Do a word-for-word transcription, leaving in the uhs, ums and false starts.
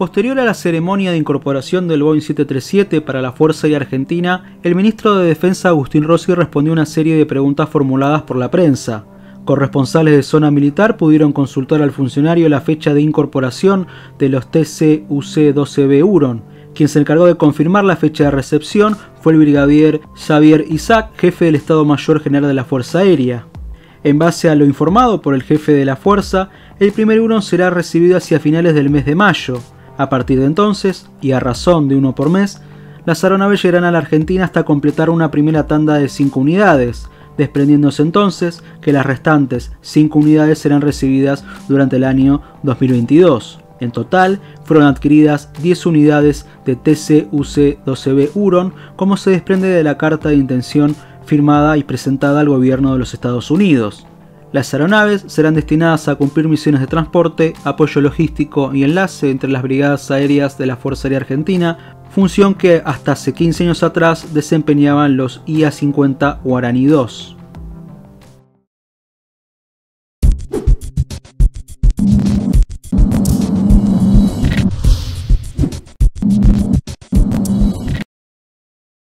Posterior a la ceremonia de incorporación del Boeing siete treinta y siete para la Fuerza Aérea Argentina, el ministro de Defensa Agustín Rossi respondió una serie de preguntas formuladas por la prensa. Corresponsales de Zona Militar pudieron consultar al funcionario la fecha de incorporación de los T C U C doce B Huron. Quien se encargó de confirmar la fecha de recepción fue el brigadier Xavier Isaac, jefe del Estado Mayor General de la Fuerza Aérea. En base a lo informado por el jefe de la Fuerza, el primer Huron será recibido hacia finales del mes de mayo. A partir de entonces, y a razón de uno por mes, las aeronaves llegarán a la Argentina hasta completar una primera tanda de cinco unidades, desprendiéndose entonces que las restantes cinco unidades serán recibidas durante el año dos mil veintidós. En total, fueron adquiridas diez unidades de T C U C doce B Huron, como se desprende de la carta de intención firmada y presentada al gobierno de los Estados Unidos. Las aeronaves serán destinadas a cumplir misiones de transporte, apoyo logístico y enlace entre las brigadas aéreas de la Fuerza Aérea Argentina, función que hasta hace quince años atrás desempeñaban los I A cincuenta Guaraní dos.